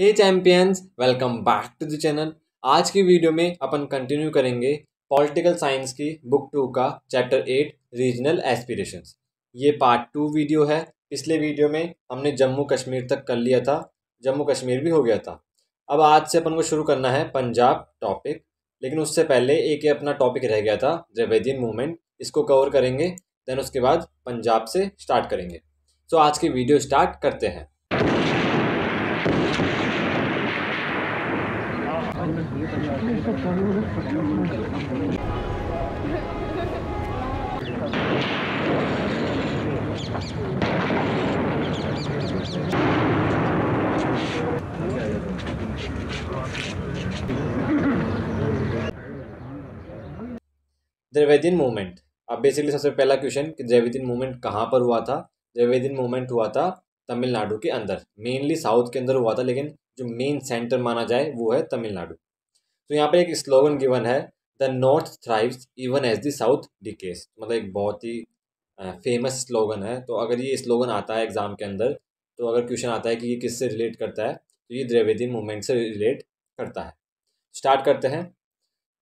Hey champions, welcome back to the channel. आज की video में अपन कंटिन्यू करेंगे पॉलिटिकल साइंस की बुक 2 का चैप्टर 8 रीजनल एस्पिरेशंस। ये पार्ट 2 वीडियो है। पिछले वीडियो में हमने जम्मू कश्मीर तक कर लिया था, जम्मू कश्मीर भी हो गया था। अब आज से अपन को शुरू करना है पंजाब टॉपिक, लेकिन उससे पहले एक अपना टॉपिक रह गया था द्रविड़ियन मूवमेंट, इसको कवर करेंगे। देन उसके बाद पंजाब से स्टार्ट करेंगे। तो आज की वीडियो स्टार्ट करते हैं। Dravidian movement. अब बेसिकली सबसे पहला क्वेश्चन कि द्रविड़ियन मूवमेंट कहाँ पर हुआ था। द्रविड़ियन मूवमेंट हुआ था तमिलनाडु के अंदर, मेनली साउथ के अंदर हुआ था, लेकिन जो मेन सेंटर माना जाए वो है तमिलनाडु। तो यहाँ पे एक स्लोगन गिवन है, the north thrives even as the south decays. मतलब एक बहुत ही फेमस स्लोगन है। तो अगर ये स्लोगन आता है एग्जाम के अंदर, तो अगर क्वेश्चन आता है कि ये किससे रिलेट करता है, तो ये द्रविड़ियन मूवमेंट से रिलेट करता है। स्टार्ट करते हैं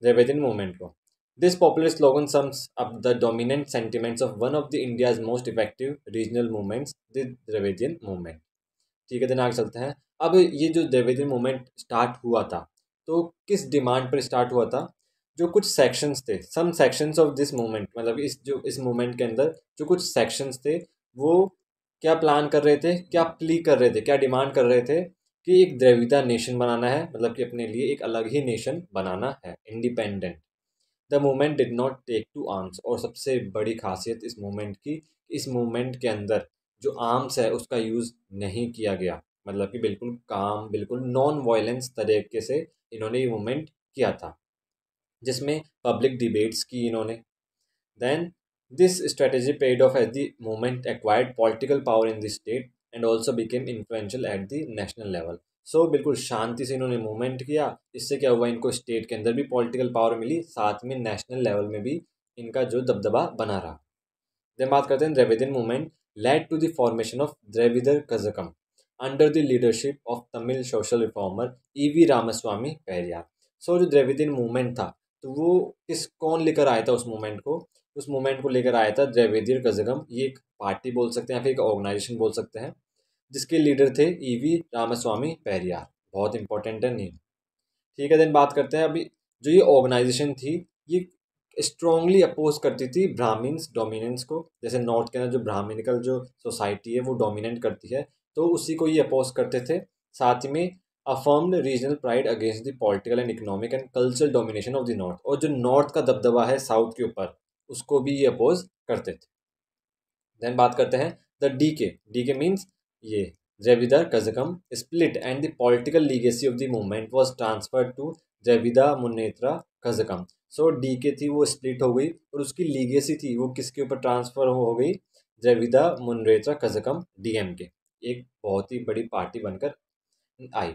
द्रविड़ियन मूवमेंट को। This popular slogan sums up the dominant sentiments of one of the India's most effective regional movements, the Dravidian movement। ठीक है, दिन आगे चलते हैं। अब ये जो द्रविड़ियन मूवमेंट स्टार्ट हुआ था, तो किस डिमांड पर स्टार्ट हुआ था? जो कुछ सेक्शंस थे, some sections of this movement, मतलब इस मूवमेंट के अंदर जो कुछ सेक्शंस थे वो क्या प्लान कर रहे थे, क्या प्ली कर रहे थे, क्या डिमांड कर रहे थे कि एक द्रविड़ा नेशन बनाना है, मतलब कि अपने लिए एक अलग ही नेशन बनाना है, independent. The movement did not take to arms. और सबसे बड़ी खासियत इस मूवमेंट की, इस मूवमेंट के अंदर जो आर्म्स है उसका यूज़ नहीं किया गया, मतलब कि बिल्कुल काम, बिल्कुल नॉन वायलेंस तरीके से इन्होंने ये मूवमेंट किया था, जिसमें पब्लिक डिबेट्स की इन्होंने। Then this strategy paid off as the movement acquired political power in the state and also became influential at the national level. So बिल्कुल शांति से इन्होंने मूवमेंट किया। इससे क्या हुआ, इनको स्टेट के अंदर भी पॉलिटिकल पावर मिली, साथ में नेशनल लेवल में भी इनका जो दबदबा बना रहा। जब बात करते हैं Dravidian movement led to the formation of Dravid Kazhagam under the leadership of Tamil social reformer E. V. Ramaswamy Periyar. So जो द्रविड़ियन मूवमेंट था, तो वो कौन लेकर आया था उस मूवमेंट को? उस मूवमेंट को लेकर आया था द्रविड़ कड़गम। ये एक पार्टी बोल सकते हैं या फिर एक ऑर्गेनाइजेशन बोल सकते हैं, जिसके लीडर थे ई. वी. रामास्वामी पेरियार। बहुत इंपॉर्टेंट है नेम। ठीक है, देन बात करते हैं अभी जो ये ऑर्गेनाइजेशन थी, ये स्ट्रांगली अपोज करती थी ब्राह्मिन्स डोमिनेंस को। जैसे नॉर्थ के अंदर जो ब्राह्मिनिकल जो सोसाइटी है वो डोमिनेट करती है, तो उसी को ये अपोज करते थे। साथ में affirmed regional pride against the political and economic and cultural domination of the north. और जो नॉर्थ का दबदबा है साउथ के ऊपर, उसको भी ये अपोज करते थे। देन बात करते हैं द डी के मीन्स ये Dravid Kazhagam split and the political legacy of the movement was transferred to Dravida Munnetra Kazhagam. So D K थी वो स्प्लिट हो गई, और उसकी लीगेसी थी वो किसके ऊपर ट्रांसफर हो गई? द्रविड़ मुनेत्र कड़गम DMK, एक बहुत ही बड़ी पार्टी बनकर आई।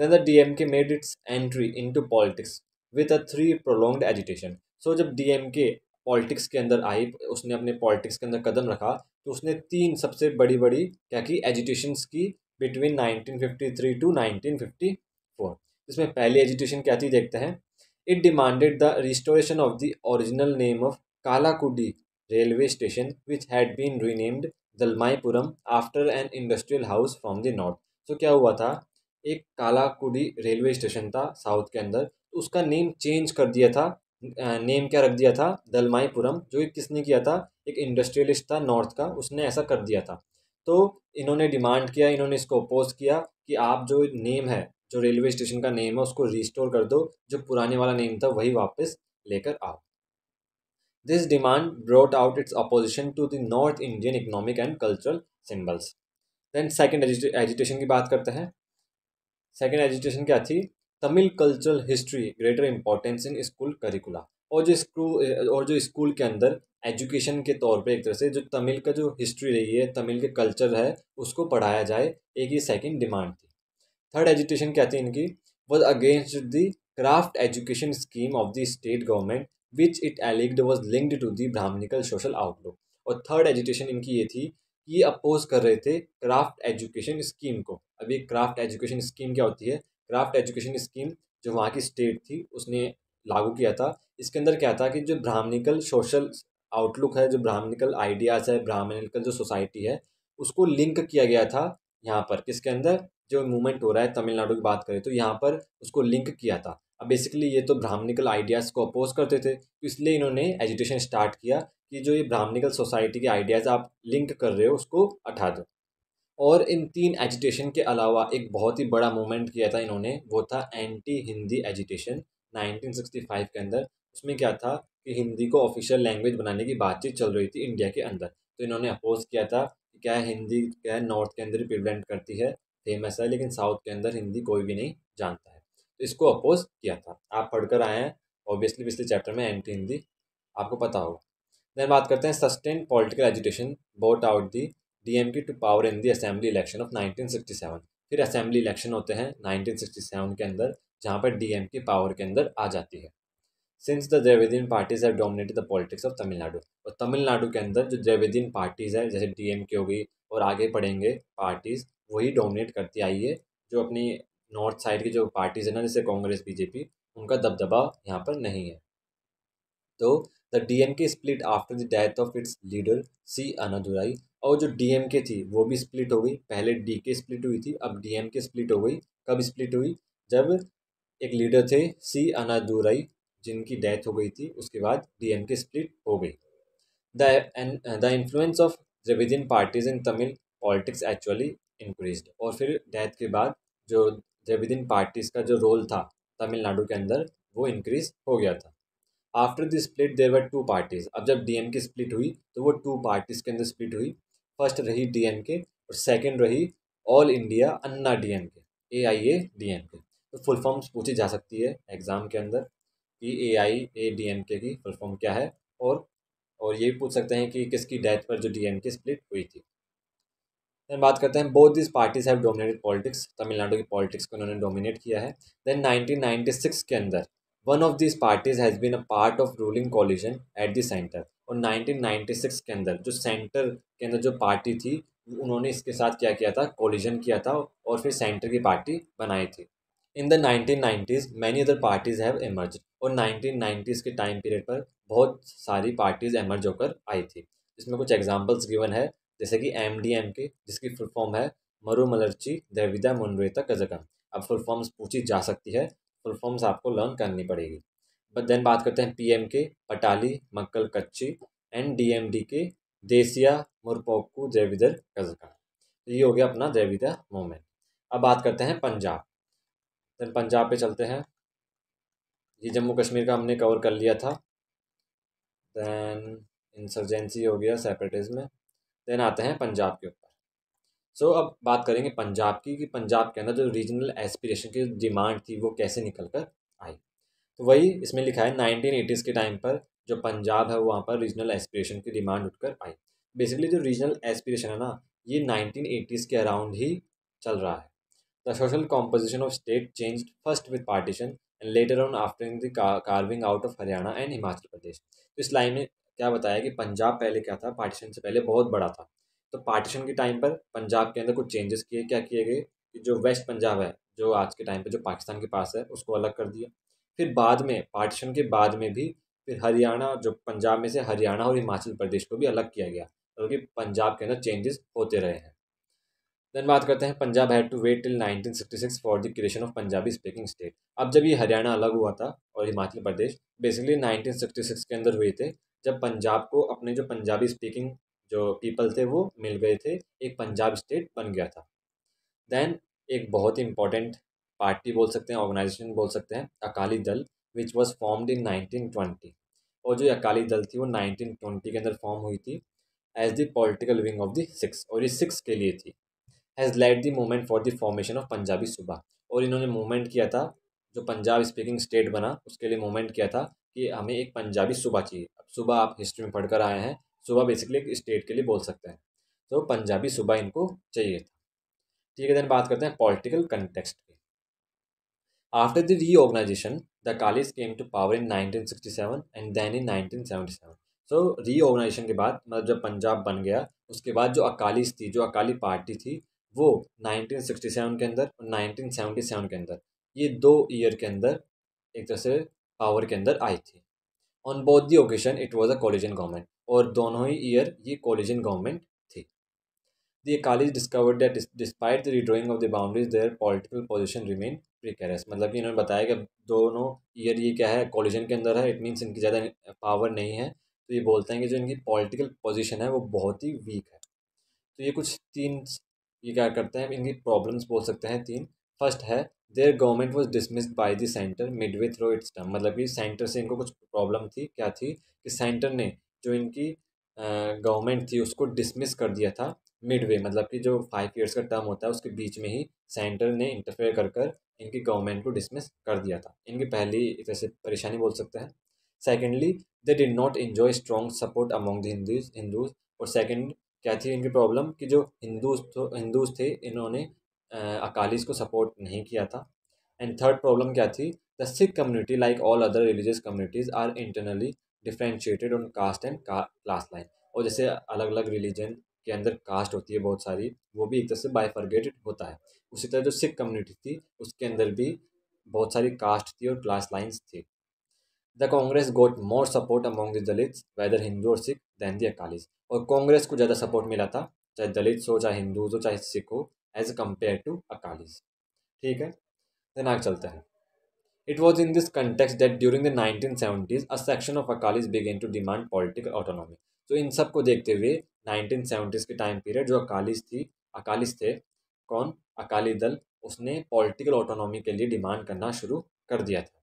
Then the DMK made its entry into politics with a 3 prolonged agitation. So जब DMK पॉलिटिक्स के अंदर आई, उसने अपने पॉलिटिक्स के अंदर कदम रखा, तो उसने 3 सबसे बड़ी क्या की एजिटेशंस की बिटवीन 1953 टू 1954। इसमें पहली एजिटेशन क्या थी देखते हैं। It demanded the restoration of the original name of Kallakudi railway station which had been renamed Dalmiapuram after an industrial house from the north. So क्या हुआ था, एक कालाकुडी रेलवे स्टेशन था साउथ के अंदर, उसका नेम चेंज कर दिया था। नेम क्या रख दिया था? दलमाईपुरम। जो किसने किया था? एक इंडस्ट्रियलिस्ट था नॉर्थ का, उसने ऐसा कर दिया था। तो इन्होंने डिमांड किया, इन्होंने इसको अपोज किया कि आप जो नेम है, जो रेलवे स्टेशन का नेम है, उसको रिस्टोर कर दो, जो पुराने वाला नेम था वही वापस लेकर आओ। This demand brought out its opposition to the north Indian economic and cultural symbols. Then second agitation की बात करते हैं। सेकेंड एजिटेशन क्या थी? Tamil cultural history greater importance in school curricula. और जो स्कूल के अंदर एजुकेशन के तौर पे एक तरह से जो तमिल का जो हिस्ट्री रही है, तमिल के कल्चर है, उसको पढ़ाया जाए, एक ये सेकंड डिमांड थी। थर्ड एजुटेशन क्या थी इनकी? Was against the craft education scheme of the state government which it alleged was linked to the Brahmanical social outlook. और थर्ड एजुटेशन इनकी ये थी, ये अपोज कर रहे थे क्राफ्ट एजुकेशन स्कीम को। अभी क्राफ्ट एजुकेशन स्कीम क्या होती है? क्राफ्ट एजुकेशन स्कीम जो वहाँ की स्टेट थी उसने लागू किया था। इसके अंदर क्या था कि जो ब्राह्मणिकल सोशल आउटलुक है, जो ब्राह्मणिकल आइडियाज़ है, ब्राह्मणिकल जो सोसाइटी है, उसको लिंक किया गया था यहाँ पर। किसके अंदर? जो मूवमेंट हो रहा है तमिलनाडु की बात करें तो यहाँ पर उसको लिंक किया था। अब बेसिकली ये तो ब्राह्मणिकल आइडियाज़ को अपोज करते थे, तो इसलिए इन्होंने एजुटेशन स्टार्ट किया कि जो ये ब्राह्मणिकल सोसाइटी के आइडियाज़ आप लिंक कर रहे हो उसको हटा दो। और इन तीन एजुटेशन के अलावा एक बहुत ही बड़ा मूवमेंट किया था इन्होंने, वो था एंटी हिंदी एजुटेशन 1965 के अंदर। उसमें क्या था कि हिंदी को ऑफिशियल लैंग्वेज बनाने की बातचीत चल रही थी इंडिया के अंदर, तो इन्होंने अपोज किया था कि क्या हिंदी क्या है, नॉर्थ के अंदर प्रिवेलेंट करती है, फेमस है, लेकिन साउथ के अंदर हिंदी कोई भी नहीं जानता है, तो इसको अपोज किया था। आप पढ़कर आए हैं ऑब्वियसली पिछले चैप्टर में, एंटी हिंदी आपको पता होगा। देन बात करते हैं sustain political agitation brought out the DMK to power in the assembly election of 1967। फिर असेंबली इलेक्शन होते हैं 1967 के अंदर, जहाँ पर DMK पावर के अंदर आ जाती है। Since the Dravidian parties have dominated the politics of Tamil Nadu. और तमिलनाडु के अंदर जो द्रविडियन पार्टीज़ है जैसे DMK हो गई और आगे पढ़ेंगे पार्टीज़, वही डोमिनेट करती आई है। जो अपनी नॉर्थ साइड की जो पार्टीज़ है ना, जैसे कांग्रेस BJP, उनका दबदबा यहाँ पर नहीं है। तो the DMK split after the death of its leader C. Annadurai. और जो DMK थी वो भी स्प्लिट हो गई। पहले DK स्प्लिट हुई थी, अब DMK स्प्लिट हो गई। कब स्प्लिट हुई? जब एक लीडर थे C. अन्नादुरै जिनकी डेथ हो गई थी, उसके बाद DMK स्प्लिट हो गई। The influence of Dravidian parties in Tamil politics actually increased. और फिर डेथ के बाद जो द्रविडियन पार्टीज़ का जो रोल था तमिलनाडु के अंदर वो इंक्रीज हो गया था। After the split there were two parties. अब जब DMK स्प्लिट हुई तो वो टू पार्टीज़ के अंदर स्प्लिट हुई। फर्स्ट रही DMK और सेकंड रही all India Anna DNK, AIA DNK। तो फुल फॉर्म्स पूछी जा सकती है एग्ज़ाम के अंदर कि AIA DNK की फुल फॉर्म क्या है, और ये पूछ सकते हैं कि किसकी डेथ पर जो DMK स्प्लिट हुई थी। देन बात करते हैं both this parties have dominated politics. Tamil Nadu की पॉलिटिक्स को उन्होंने डोमिनेट किया है। देन 1996 के अंदर one of this parties has been a part of ruling coalition at the centre. और 1996 के अंदर जो सेंटर के अंदर जो पार्टी थी उन्होंने इसके साथ क्या किया था? कोलिजन किया था और फिर सेंटर की पार्टी बनाई थी। In the 1990s many other parties have emerge. और 1990s के टाइम पीरियड पर बहुत सारी पार्टीज़ एमर्ज होकर आई थी, जिसमें कुछ एग्जांपल्स गिवन है जैसे कि MDMK, जिसकी फुल फॉर्म है मरुमलरची द्रविड़ मुनेत्र कड़गम। अब फुल फॉर्म्स पूछी जा सकती है, फुल फॉर्म्स आपको लर्न करनी पड़ेगी। बट देन बात करते हैं PMK पटाली मक्कल कच्ची एंड DMDK देसिया मुरपोक्कू द्रविड़ कड़गम। तो ये हो गया अपना द्रविड़ मूवमेंट। अब बात करते हैं पंजाब। देन पंजाब पे चलते हैं। ये जम्मू कश्मीर का हमने कवर कर लिया था। देन इंसर्जेंसी हो गया सेपरेटिज्म। देन आते हैं पंजाब के ऊपर। अब बात करेंगे पंजाब की कि पंजाब के अंदर जो रीजनल एस्पिरेशन की डिमांड थी वो कैसे निकल कर आई। तो वही इसमें लिखा है 1980s के टाइम पर जो पंजाब है वहाँ पर रीजनल एस्पिरेशन की डिमांड उठकर आई। बेसिकली जो रीजनल एस्पिरेशन है ना, ये 1980s के अराउंड ही चल रहा है। The social composition of state changed first with partition and later on after the carving out of Haryana and Himachal Pradesh. तो इस लाइन में क्या बताया कि पंजाब पहले क्या था, पार्टीशन से पहले बहुत बड़ा था। तो पार्टीशन के टाइम पर पंजाब के अंदर कुछ चेंजेस किए। क्या किए गए कि जो वेस्ट पंजाब है जो आज के टाइम पर जो पाकिस्तान के पास है उसको अलग कर दिया। फिर बाद में पार्टीशन के बाद में भी फिर हरियाणा जो पंजाब में से हरियाणा और हिमाचल प्रदेश को भी अलग किया गया, बल्कि पंजाब के अंदर चेंजेस होते रहे हैं। देन बात करते हैं Punjab had to wait till 1966 for the creation of Punjabi speaking state. अब जब ये हरियाणा अलग हुआ था और हिमाचल प्रदेश बेसिकली 1966 के अंदर हुए थे, जब पंजाब को अपने जो पंजाबी स्पीकिंग जो पीपल थे वो मिल गए थे, एक पंजाब स्टेट बन गया था। दैन एक बहुत ही इंपॉर्टेंट पार्टी बोल सकते हैं, ऑर्गेनाइजेशन बोल सकते हैं, Akali Dal which was formed in 1920। और जो अकाली दल थी वो 1920 के अंदर फॉर्म हुई थी as the political wing of the six. और ये सिक्स के लिए थी। Has led the movement for the formation of Punjabi Suba. और इन्होंने मूवमेंट किया था जो पंजाब स्पीकिंग स्टेट बना उसके लिए मूवमेंट किया था कि हमें एक पंजाबी सूबा चाहिए। अब सूबा आप हिस्ट्री में पढ़कर आए हैं, सूबा बेसिकली एक स्टेट के लिए बोल सकते हैं, तो पंजाबी सूबा इनको चाहिए था। ठीक है, देन बात करते हैं पॉलिटिकल कंटेक्स्ट की। After the reorganisation the Akalis came to power in 1967 and then in 1977। So reorganisation के बाद मतलब जब पंजाब बन गया उसके बाद जो अकालीस थी, जो अकाली पार्टी थी वो 1967 के अंदर और 1977 के अंदर, ये दो ईयर के अंदर एक तरह से पावर के अंदर आई थी। On both the occasion it was a coalition government, और दोनों ही ईयर ये कोलिजन गवर्नमेंट थी। The Akalis discovered that despite the redrawing of the boundaries their political position remain precarious, मतलब कि इन्होंने बताया कि दोनों ईयर ये क्या है कोलिजन के अंदर है, इट मीन्स इनकी ज़्यादा पावर नहीं है, तो ये बोलते हैं कि जो इनकी पॉलिटिकल पोजीशन है वो बहुत ही वीक है। तो ये कुछ तीन ये क्या करते हैं, इनकी प्रॉब्लम्स बोल सकते हैं तीन। फर्स्ट है their government was dismissed by the centre midway through its term, मतलब कि सेंटर से इनको कुछ प्रॉब्लम थी। क्या थी कि सेंटर ने जो इनकी गवर्नमेंट थी उसको डिसमिस कर दिया था मिडवे, मतलब कि जो 5 ईयर्स का टर्म होता है उसके बीच में ही सेंटर ने इंटरफेयर कर कर इनकी गवर्नमेंट को डिसमिस कर दिया था। इनकी पहली एक तरह से परेशानी बोल सकते हैं। Secondly they did not enjoy strong support among the Hindus, और सेकेंड क्या थी इनकी प्रॉब्लम कि जो हिंदूज थे इन्होंने अकालीज को सपोर्ट नहीं किया था। एंड थर्ड प्रॉब्लम क्या थी, the Sikh community like all other religious communities are internally differentiated on caste and class line, और जैसे अलग अलग रिलीजन के अंदर कास्ट होती है बहुत सारी, वो भी एक तरह से बाइफर्गेटेड होता है। उसी तरह जो सिख कम्युनिटी थी उसके अंदर भी बहुत सारी कास्ट थी और क्लास लाइन्स थी। The Congress got more support among the Dalits whether Hindu और सिख दैन द अकालीज, और कांग्रेस को ज़्यादा सपोर्ट मिला था चाहे दलित्स हो चाहे हिंदूज हो चाहे सिख हो एज कम्पेयर टू अकालीज। ठीक है, देन आगे चलते हैं। It was in this context that during the 1970s a section of Akalis began to demand political autonomy. तो इन सब को देखते हुए 1970s के टाइम पीरियड जो अकालीज थे कौन, अकाली दल, उसने पॉलिटिकल ऑटोनॉमी के लिए डिमांड करना शुरू कर दिया था।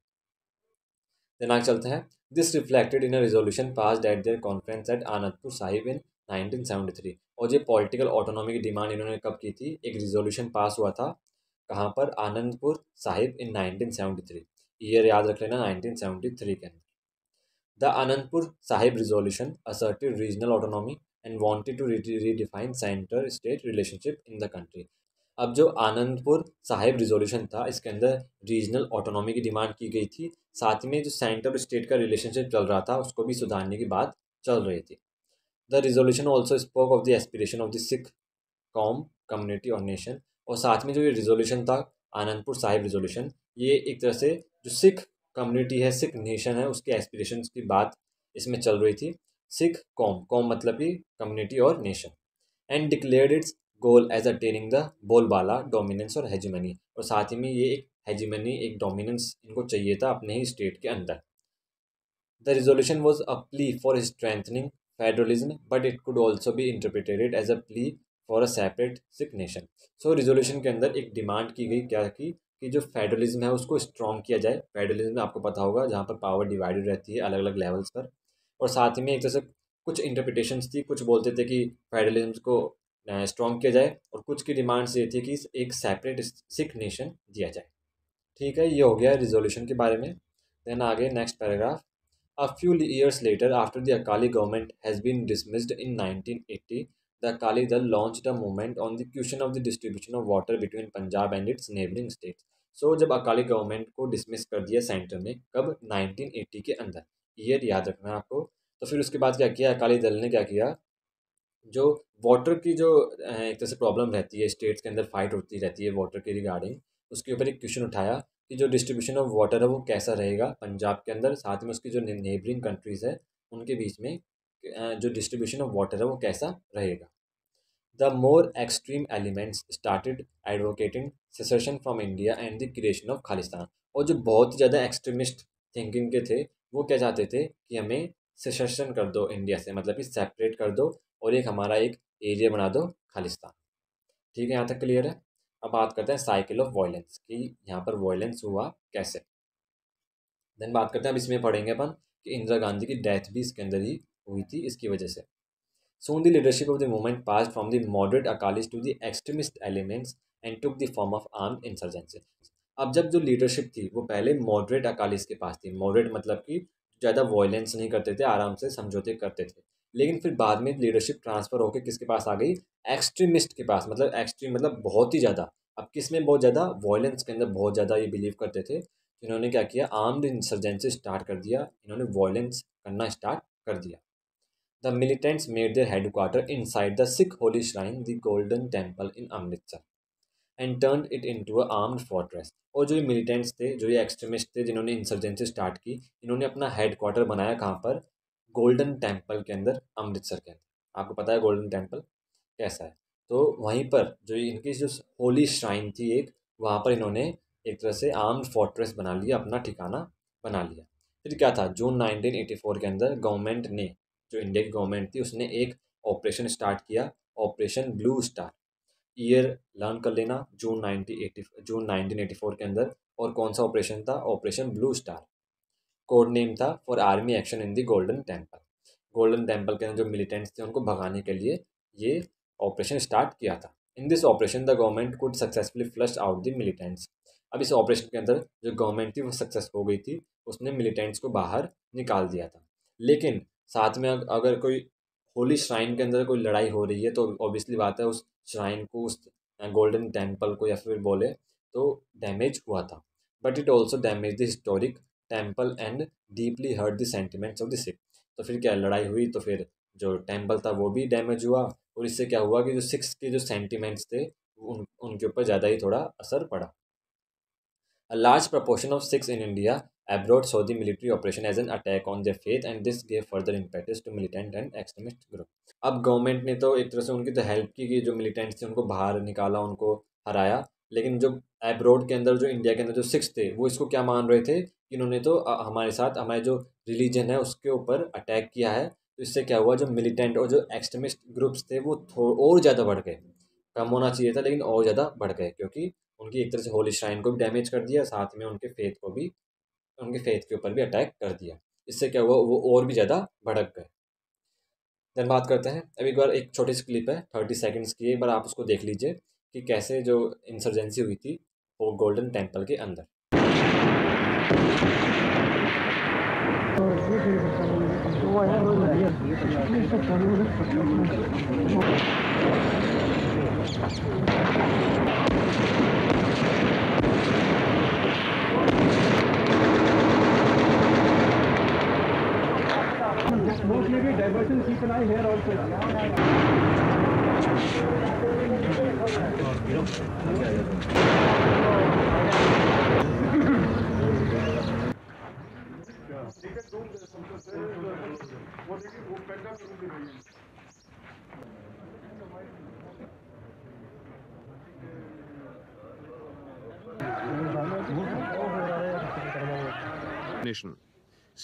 देन आगे चलते हैं। This reflected in a resolution passed at their conference at Anandpur Sahib in 1973, और ये पॉलिटिकल ऑटोनॉमी की डिमांड इन्होंने कब की थी, एक रिजोल्यूशन पास हुआ था कहाँ पर, आनंदपुर साहिब इन 1973, ईयर याद रख लेना 1973 के अंदर। The Anandpur Sahib resolution asserted regional autonomy and wanted to redefine centre state relationship in the country. अब जो आनंदपुर साहिब रिजोल्यूशन था इसके अंदर रीजनल ऑटोनॉमी की डिमांड की गई थी, साथ में जो सेंटर और स्टेट का रिलेशनशिप चल रहा था उसको भी सुधारने की बात चल रही थी। The resolution also spoke of the aspiration of the Sikh com community और नेशन, और साथ में जो ये रिजोल्यूशन था आनंदपुर साहिब रिजोल्यूशन, ये एक तरह से जो सिख कम्युनिटी है सिख नेशन है उसके एस्पिरेशंस की बात इसमें चल रही थी। सिख कॉम मतलब कि कम्युनिटी और nation. And declared its goal as attaining the बोलबाला डोमिनेंस और हेजिमनी, और साथ ही में ये एक हेजिमनी एक डोमिनेंस इनको चाहिए था अपने ही स्टेट के अंदर। The resolution was a plea for strengthening federalism but it could also be interpreted as a plea for a separate Sikh nation. So resolution के अंदर एक डिमांड की गई क्या कि जो फेडरलिज्म है उसको स्ट्रॉन्ग किया जाए। फेडरलिज्म आपको पता होगा जहाँ पर पावर डिवाइडेड रहती है अलग अलग लेवल्स पर, और साथ ही में एक तरह से कुछ इंटरप्रिटेशंस थी। कुछ बोलते थे कि फेडरलिज्म को स्ट्रॉन्ग किया जाए, और कुछ की डिमांड्स ये थी कि एक सेपरेट सिख नेशन दिया जाए। ठीक है, ये हो गया रिजोल्यूशन के बारे में। देन आगे next paragraph. A few years later after the Akali government has been dismissed in 1980 the Akali Dal launched a movement on the question of the distribution of water between Punjab and its neighboring states. So जब Akali government को dismiss कर दिया centre ने, कब, 1980 के अंदर, year याद रखना है आपको। तो फिर उसके बाद क्या किया अकाली दल ने, क्या किया, जो वाटर की जो एक तरह से प्रॉब्लम रहती है स्टेट्स के अंदर, फाइट होती रहती है वाटर के रिगार्डिंग, उसके ऊपर एक क्वेश्चन उठाया कि जो डिस्ट्रीब्यूशन ऑफ वाटर है वो कैसा रहेगा पंजाब के अंदर, साथ में उसकी जो नेबरिंग कंट्रीज़ है उनके बीच में जो डिस्ट्रीब्यूशन ऑफ वाटर है वो कैसा रहेगा। The more extreme elements started advocating secession from India and the creation of Khalistan, और जो बहुत ज़्यादा एक्सट्रीमिस्ट थिंकिंग के थे वो क्या चाहते थे कि हमें सेसेशन कर दो इंडिया से, मतलब कि सेपरेट कर दो और एक हमारा एक एरिया बना दो खालिस्तान। ठीक है, यहाँ तक क्लियर है। अब बात करते हैं साइकिल ऑफ वायलेंस की, यहाँ पर वायलेंस हुआ कैसे। देन बात करते हैं, अब इसमें पढ़ेंगे अपन कि इंदिरा गांधी की डेथ भी इसके अंदर ही हुई थी इसकी वजह से। Soon the leadership of the movement pass from the moderate Akalis to the extremist elements and took the form of armed insurgency. अब जब जो लीडरशिप थी वो पहले मॉडरेट अकालीज के पास थी, मॉडरेट मतलब कि ज़्यादा वायलेंस नहीं करते थे, आराम से समझौते करते थे, लेकिन फिर बाद में लीडरशिप ट्रांसफ़र होकर किसके पास आ गई, एक्सट्रीमिस्ट के पास। मतलब एक्सट्रीम मतलब बहुत ही ज़्यादा, अब किस में बहुत ज़्यादा, वायलेंस के अंदर बहुत ज़्यादा ये बिलीव करते थे। इन्होंने क्या किया, आर्म्ड इंसर्जेंसी स्टार्ट कर दिया, इन्होंने वायलेंस करना स्टार्ट कर दिया। The militants made their headquarters inside the Sikh holy shrine, the Golden Temple in Amritsar, and turned it into an armed fortress. और जो ये militants थे, जो ये extremists थे, जिन्होंने insurgency start की, इन्होंने अपना headquarter बनाया कहाँ पर? Golden Temple के अंदर, अमृतसर के अंदर। आपको पता है Golden Temple कैसा है? तो वहीं पर जो इनकी जो होली श्राइन थी एक, वहाँ पर इन्होंने एक तरह से आर्म्ड फोर्ट्रेस बना लिया, अपना ठिकाना बना लिया। फिर क्या था, जून 1984 के अंदर गवर्नमेंट ने, जो इंडिया की गवर्नमेंट थी, उसने एक ऑपरेशन स्टार्ट किया, operation blue star. Year learn कर लेना, जून 1984 के अंदर। और कौन सा ऑपरेशन था? Operation blue star. Code name था for army action in the golden temple. Golden temple के अंदर जो मिलिटेंट्स थे उनको भगाने के लिए ये ऑपरेशन स्टार्ट किया था। In this operation the government could successfully flush out the militants. अब इस ऑपरेशन के अंदर जो गवर्नमेंट थी वो सक्सेस हो गई थी, उसने मिलिटेंट्स को बाहर निकाल दिया था। लेकिन साथ में अगर कोई होली श्राइन के अंदर कोई लड़ाई हो रही है तो ऑब्वियसली बात है उस श्राइन को, उस गोल्डन टेम्पल को या फिर बोले तो डैमेज हुआ था। But it also damage the historic temple and deeply hurt the sentiments of the Sikh. तो फिर क्या लड़ाई हुई तो फिर जो टेम्पल था वो भी डैमेज हुआ, और इससे क्या हुआ कि जो सिक्स के जो सेंटिमेंट्स थे उनके ऊपर ज़्यादा ही थोड़ा असर पड़ा। A large proportion of Sikhs in India abroad saw the military operation as an attack on their faith, and this gave further impetus to militant and extremist group. अब गवर्नमेंट ने तो एक तरह से उनकी तो हेल्प की कि जो मिलिटेंट्स थे उनको बाहर निकाला, उनको हराया, लेकिन जो एब्रोड के अंदर, जो इंडिया के अंदर जो सिक्स थे वो इसको क्या मान रहे थे कि इन्होंने तो हमारे साथ, हमारे जो रिलीजन है उसके ऊपर अटैक किया है। तो इससे क्या हुआ, जो मिलिटेंट और जो एक्सट्रीमिस्ट ग्रुप्स थे वो और ज़्यादा बढ़ गए। कम होना चाहिए था लेकिन और ज़्यादा बढ़ गए, क्योंकि उनकी एक तरह से होली श्राइन को भी डैमेज कर दिया, साथ में उनके फेथ को भी, उनके फेथ के ऊपर भी अटैक कर दिया। इससे क्या हुआ, वो और भी ज़्यादा भड़क गए। देन बात करते हैं, अब एक बार एक छोटी सी क्लिप है 30 सेकंड्स की, एक बार आप उसको देख लीजिए कि कैसे जो इंसर्जेंसी हुई थी वो गोल्डन टेम्पल के अंदर।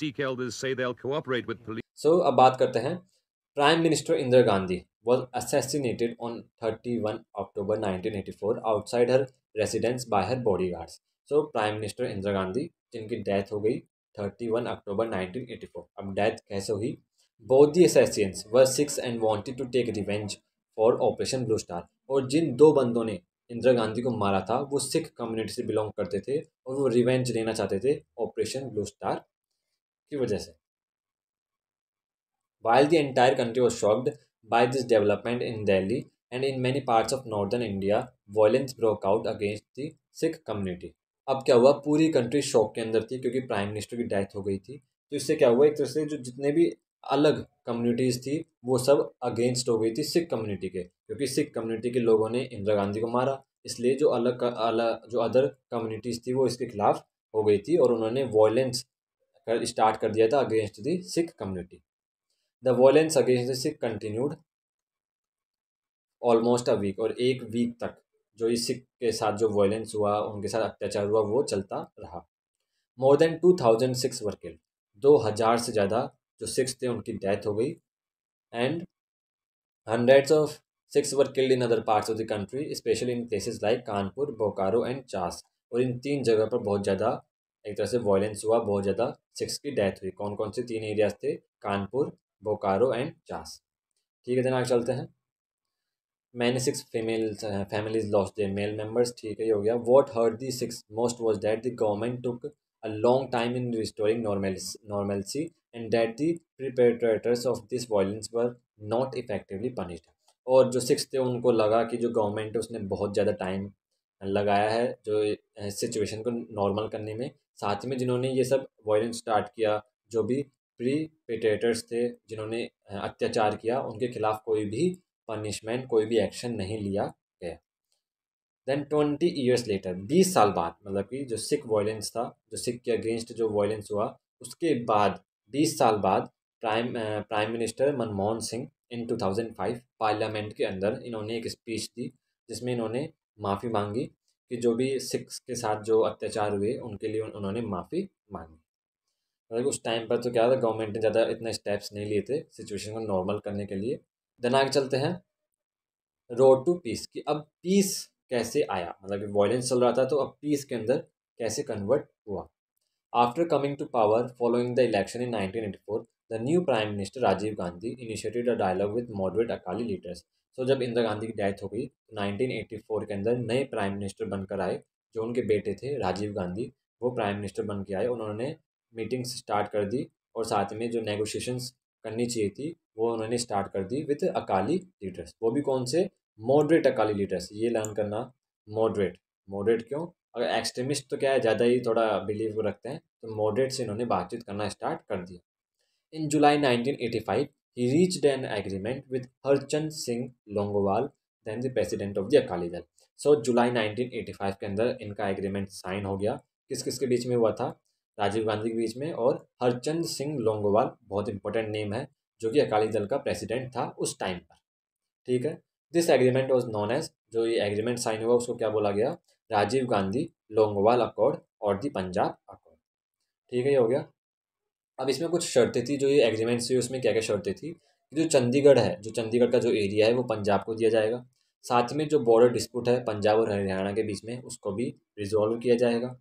Sikh elders say they'll cooperate with police. So, अब बात करते हैं, prime minister Indira Gandhi was assassinated on 31 October 1984 outside her residence by her bodyguards. So, prime minister Indira Gandhi जिनकी डेथ हो गई 31 October 1984. अब डेथ कैसे हुई? Both the assassins were Sikhs and wanted to take revenge for Operation Blue Star. और जिन दो बंदों ने इंदिरा गांधी को मारा था वो सिख कम्युनिटी से बिलोंग करते थे और वो रिवेंज लेना चाहते थे ऑपरेशन ब्लू स्टार की वजह से। While the entire country was shocked by this development in Delhi and in many parts of northern India violence broke out against the Sikh community. अब क्या हुआ, पूरी कंट्री शॉक के अंदर थी क्योंकि प्राइम मिनिस्टर की डेथ हो गई थी। तो इससे क्या हुआ, एक तरह से जो जितने भी अलग कम्युनिटीज़ थी वो सब अगेंस्ट हो गई थी सिख कम्युनिटी के, क्योंकि सिख कम्युनिटी के लोगों ने इंदिरा गांधी को मारा, इसलिए जो अलग जो अदर कम्युनिटीज़ थी वो इसके खिलाफ हो गई थी और उन्होंने वॉयलेंस स्टार्ट कर दिया था against the Sikh community. The violence against the Sikh continued almost a week, और एक वीक तक जो इस सिख के साथ जो वॉयलेंस हुआ, उनके साथ अत्याचार हुआ, वो चलता रहा। More than 2000 Sikhs were killed, 2000 से ज़्यादा जो सिक्स थे उनकी डेथ हो गई। And hundreds of six were killed in other parts of the country specially in places like Kanpur, Bokaro and Chas. और इन तीन जगह पर बहुत ज़्यादा एक तरह से वॉयलेंस हुआ, बहुत ज़्यादा सिक्स की डेथ हुई। कौन कौन से तीन एरियाज थे? कानपुर, बोकारो एंड चास। ठीक है, जनाब चलते हैं। Many Sikh families lost their male members, ठीक है ये हो गया। What hurt the six most was that the government took a long time in restoring normalcy and that the perpetrators of this violence were not effectively punished. और जो six थे उनको लगा कि जो गवर्नमेंट है उसने बहुत ज़्यादा टाइम लगाया है जो सिचुएशन को नॉर्मल करने में, साथ में जिन्होंने ये सब वायलेंस स्टार्ट किया, जो भी प्रीपेटेटर्स थे जिन्होंने अत्याचार किया, उनके खिलाफ कोई भी पनिशमेंट, कोई भी एक्शन नहीं लिया गया। देन 20 ईयर्स लेटर, 20 साल बाद, मतलब कि जो सिख वायलेंस था, जो सिख के अगेंस्ट जो वायलेंस हुआ, उसके बाद 20 साल बाद prime minister Manmohan Singh in 2005 parliament के अंदर इन्होंने एक स्पीच दी जिसमें इन्होंने माफ़ी मांगी कि जो भी सिख के साथ जो अत्याचार हुए उनके लिए उन्होंने माफ़ी मांगी। मतलब उस टाइम पर तो क्या था, गवर्नमेंट ने ज़्यादा इतने स्टेप्स नहीं लिए थे सिचुएशन को नॉर्मल करने के लिए। देन आगे चलते हैं रोड टू पीस, कि अब पीस कैसे आया, मतलब वायलेंस चल रहा था तो अब पीस के अंदर कैसे कन्वर्ट हुआ। After coming to power following the election in 1984, the new prime minister Rajiv Gandhi initiated a dialogue with moderate Akali leaders. So जब इंदिरा गांधी की डेथ हो गई 1984 के अंदर नए प्राइम मिनिस्टर बनकर आए, जो उनके बेटे थे राजीव गांधी, वो प्राइम मिनिस्टर बन के आए। उन्होंने मीटिंग्स स्टार्ट कर दी और साथ में जो नेगोशिएशंस करनी चाहिए थी वो उन्होंने स्टार्ट कर दी विद अकाली लीडर्स। वो भी कौन से? Moderate Akali leaders. ये लर्न करना, मॉडरेट, मॉडरेट क्यों? अगर एक्सट्रीमिस्ट तो क्या है, ज़्यादा ही थोड़ा बिलीव रखते हैं, तो मॉडरेट से इन्होंने बातचीत करना स्टार्ट कर दिया। In July 1985 he reached an agreement with Harchand Singh Longowal, then the president of the Akali Dal. So जुलाई 1985 के अंदर इनका एग्रीमेंट साइन हो गया। किस किस के बीच में हुआ था? राजीव गांधी के बीच में और हरचंद सिंह लोंगोवाल, बहुत इंपॉर्टेंट नेम है, जो कि अकाली दल का प्रेसिडेंट था उस टाइम पर। ठीक है, this agreement was known as, जो ये एग्रीमेंट साइन हुआ उसको क्या बोला गया? राजीव गांधी लोंगोवाल अकॉर्ड और दी पंजाब अकॉर्ड। ठीक है, ये हो गया। अब इसमें कुछ शर्तें थी, जो ये एग्रीमेंट्स थी उसमें क्या क्या शर्तें थी? जो चंडीगढ़ है, जो चंडीगढ़ का जो एरिया है वो पंजाब को दिया जाएगा, साथ में जो बॉर्डर डिस्प्यूट है पंजाब और हरियाणा के बीच में उसको भी रिजॉल्व किया जाएगा।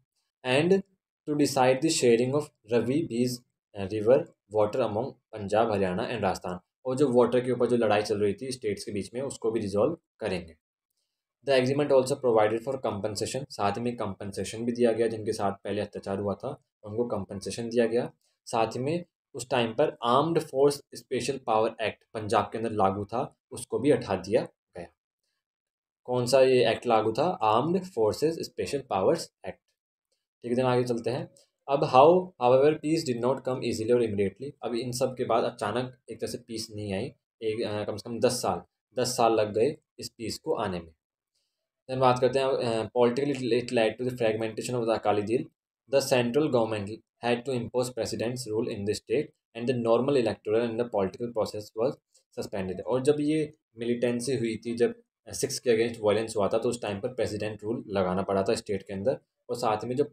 And to decide the sharing of Ravi Beas river water among Punjab, Haryana and Rajasthan. और जो वाटर के ऊपर जो लड़ाई चल रही थी स्टेट्स के बीच में उसको भी रिजॉल्व करेंगे। The agreement also provided for compensation, साथ में कंपनसेशन भी दिया गया, जिनके साथ पहले अत्याचार हुआ था उनको कंपनसेशन दिया गया। साथ में उस टाइम पर armed force special power act Punjab के अंदर लागू था, उसको भी हटा दिया गया। कौन सा ये एक्ट लागू था? Armed forces special powers act. ठीक है, दिन आगे चलते हैं। अब however peace did not come easily और इमीडिएटली। अब इन सब के बाद अचानक एक तरह से पीस नहीं आई, एक कम से कम 10 साल लग गए इस पीस को आने में। देन बात करते हैं politically it led to the fragmentation of the Akali Dal. The central government had to impose president's rule in the state and the normal electoral and the political process was suspended. और जब ये militancy हुई थी, जब six के against violence हुआ था, तो उस टाइम पर प्रेसिडेंट रूल लगाना पड़ा था स्टेट के अंदर, और साथ में जो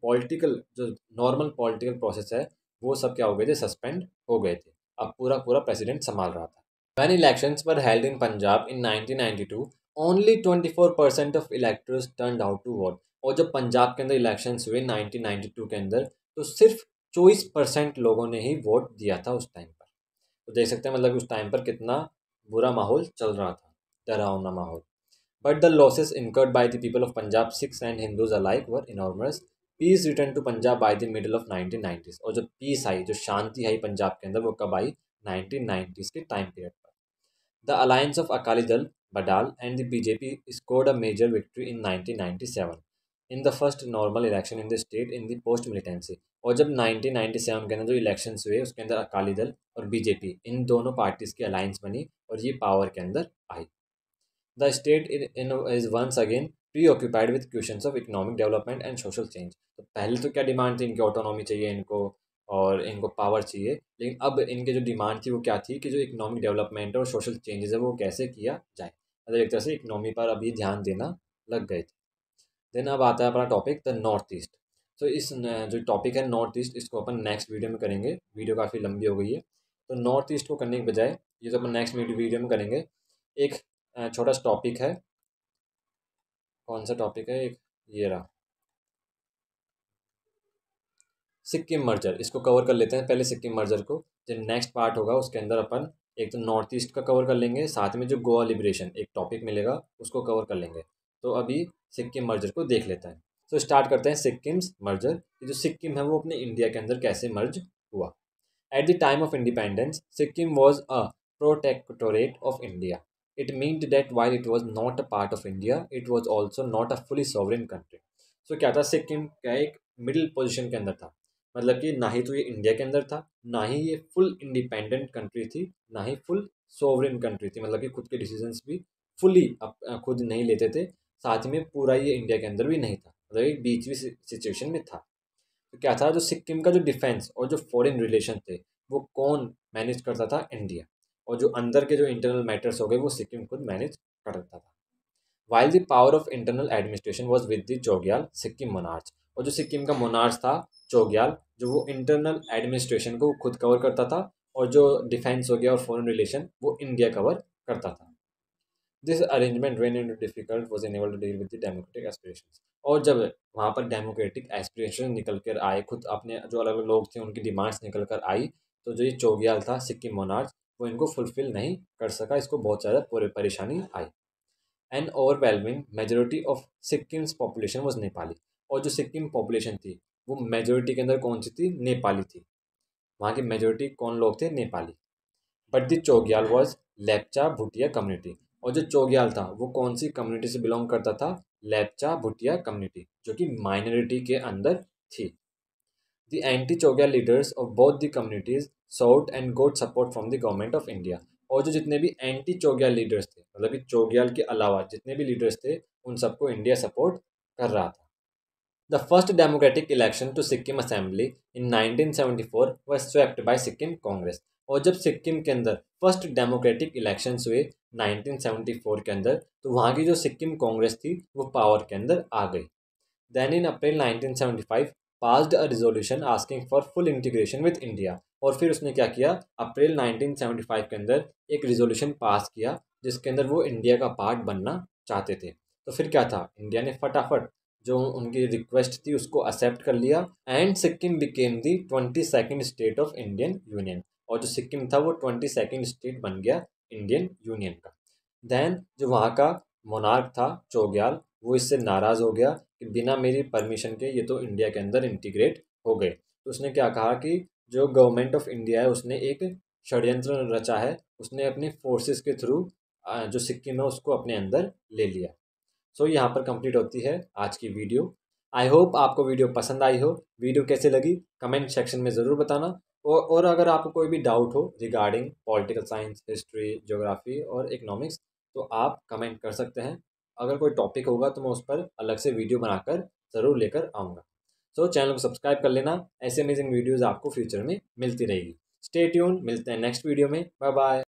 नॉर्मल पॉलिटिकल प्रोसेस है वो सब क्या हो गए थे? सस्पेंड हो गए थे। अब पूरा प्रेसिडेंट संभाल रहा था। When elections were held in Punjab in 1992, only 24% of electors turned out to vote. और जब पंजाब के अंदर इलेक्शंस हुए 1992 के अंदर, तो सिर्फ 24% लोगों ने ही वोट दिया था उस टाइम पर। तो देख सकते हैं मतलब उस टाइम पर कितना बुरा माहौल चल रहा था, डरावना माहौल। But the losses incurred by the people of Punjab, Sikhs and Hindus alike, were enormous. Peace return to Punjab by the middle of 1990s। और जब पीस आई, जो शांति आई पंजाब के अंदर, वो कब आई? 1990s के टाइम पीरियड पर। The alliance of Akali Dal, Badal and the BJP scored a major victory in 1997 in the first normal election in the state in the post militancy. और जब 1997 के अंदर जो इलेक्शंस हुए उसके अंदर अकाली दल और बीजेपी, इन दोनों पार्टीज़ की अलायंस बनी और ये पावर के अंदर आई। The state is once again preoccupied with question of economic development and social change. तो पहले तो क्या डिमांड थी इनकी? ऑटोनॉमी चाहिए इनको और इनको पावर चाहिए। लेकिन अब इनके जो डिमांड थी वो क्या थी कि जो इकोनॉमिक डेवलपमेंट और सोशल चेंजेस है वो कैसे किया जाए, मतलब एक तरह से इकोनॉमी पर अभी ध्यान देना लग गए थे। देन अब आता है अपना टॉपिक द नॉर्थ ईस्ट। तो इस जो टॉपिक है नॉर्थ ईस्ट, इसको अपन नेक्स्ट वीडियो में करेंगे। वीडियो काफ़ी लंबी हो गई है, तो नॉर्थ ईस्ट को करने के बजाय ये तो अपन नेक्स्ट वीडियो में करेंगे। एक छोटा सा टॉपिक है, कौन सा टॉपिक है? एक ये रहा, सिक्किम मर्जर, इसको कवर कर लेते हैं पहले, सिक्किम मर्जर को। जो नेक्स्ट पार्ट होगा उसके अंदर अपन एक तो नॉर्थ ईस्ट का कवर कर लेंगे, साथ में जो गोवा लिबरेशन एक टॉपिक मिलेगा उसको कवर कर लेंगे। तो अभी सिक्किम मर्जर को देख लेते हैं। तो स्टार्ट करते हैं सिक्किम्स मर्जर। जो सिक्किम है वो अपने इंडिया के अंदर कैसे मर्ज हुआ। At the time of independence Sikkim was a protectorate of India. It meant that while it was not a part of India, it was also not a fully sovereign country. So क्या था, सिक्किम का एक middle position के अंदर था, मतलब कि ना ही तो ये इंडिया के अंदर था, ना ही ये फुल इंडिपेंडेंट कंट्री थी, ना ही फुल सोवरेन कंट्री थी, मतलब कि खुद के डिसीजंस भी फुली खुद नहीं लेते थे, साथ में पूरा ये इंडिया के अंदर भी नहीं था, मतलब एक बीच भी सिचुएशन में था। तो क्या था, जो सिक्किम का जो डिफेंस और जो फॉरेन रिलेशन थे वो कौन मैनेज करता था? इंडिया। और जो अंदर के जो इंटरनल मैटर्स हो गए वो सिक्किम खुद मैनेज करता था। While the power of internal administration was with the Chogyal Sikkim monarch, और जो सिक्किम का मोनार्च था चोगयाल, जो वो इंटरनल एडमिनिस्ट्रेशन को खुद कवर करता था, और जो डिफेंस हो गया और फॉरेन रिलेशन वो इंडिया कवर करता था। This arrangement when in difficult was enable to deal with the democratic aspirations, और जब वहाँ पर डेमोक्रेटिक एस्पिरेशन निकल कर आए, खुद अपने जो अलग अलग लोग थे उनकी डिमांड्स निकल कर आई, तो जो ये चोगयाल था सिक्किम मोनार्च वो इनको फुलफिल नहीं कर सका, इसको बहुत ज़्यादा परेशानी आई। An overwhelming majority of Sikkim's population was Nepali, और जो सिक्किम पॉपुलेशन थी वो मेजोरिटी के अंदर कौन सी थी? नेपाली थी। वहाँ की मेजोरिटी कौन लोग थे? Nepali. But the Chogyal was Lepcha Bhutia community, और जो चोगयाल था वो कौन सी कम्युनिटी से बिलोंग करता था? लेप्चा भुटिया कम्युनिटी, जो कि माइनॉरिटी के अंदर थी। The anti Chogyal leaders of both the communities sought and got support from the government of India, और जो जितने भी एंटी चोगयाल लीडर्स थे, मतलब कि चोगयाल के अलावा जितने भी लीडर्स थे उन सबको इंडिया सपोर्ट कर रहा था। The first democratic election to Sikkim assembly in 1974 were swept by Sikkim Congress, और जब सिक्किम के अंदर फर्स्ट डेमोक्रेटिक इलेक्शंस हुए 1974 के अंदर, तो वहाँ की जो सिक्किम कांग्रेस थी वो पावर के अंदर आ गई। Then in April 1975 passed a resolution asking for full integration with India, और फिर उसने क्या किया, अप्रैल 1975 के अंदर एक रिजोल्यूशन पास किया जिसके अंदर वो इंडिया का पार्ट बनना चाहते थे। तो फिर क्या था, इंडिया ने फटाफट जो उनकी रिक्वेस्ट थी उसको एक्सेप्ट कर लिया, and Sikkim became the 22nd state of Indian union, और जो सिक्किम था वो 22nd स्टेट बन गया इंडियन यूनियन का। दैन जो वहाँ का मोनार्क था चोगयाल वो इससे नाराज़ हो गया कि बिना मेरी परमिशन के ये तो इंडिया के अंदर इंटीग्रेट हो गए। तो उसने क्या कहा कि जो गवर्नमेंट ऑफ इंडिया है उसने एक षड्यंत्र रचा है, उसने अपने फोर्सेस के थ्रू जो सिक्किम है उसको अपने अंदर ले लिया। सो यहाँ पर कंप्लीट होती है आज की वीडियो। आई होप आपको वीडियो पसंद आई हो। वीडियो कैसे लगी कमेंट सेक्शन में ज़रूर बताना, और अगर आपको कोई भी डाउट हो regarding political science, history, geography और इकोनॉमिक्स तो आप कमेंट कर सकते हैं। अगर कोई टॉपिक होगा तो मैं उस पर अलग से वीडियो बनाकर ज़रूर लेकर आऊँगा। तो चैनल को सब्सक्राइब कर लेना, ऐसे अमेजिंग वीडियोस आपको फ्यूचर में मिलती रहेगी। स्टे ट्यून, मिलते हैं नेक्स्ट वीडियो में। Bye bye.